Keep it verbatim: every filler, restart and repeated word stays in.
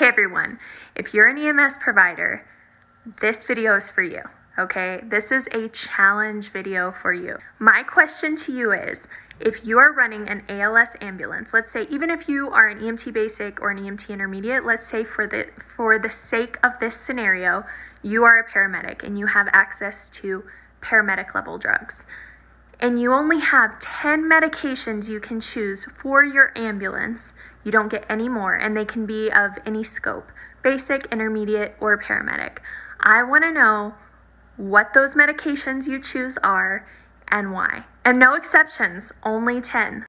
Hey everyone, if you're an E M S provider, this video is for you, okay? This is a challenge video for you. My question to you is, if you're running an A L S ambulance, let's say even if you are an E M T basic or an E M T intermediate, let's say for the, for the sake of this scenario, you are a paramedic and you have access to paramedic level drugs, and you only have ten medications you can choose for your ambulance. You don't get any more, and they can be of any scope, basic, intermediate, or paramedic. I wanna know what those medications you choose are and why. And no exceptions, only ten.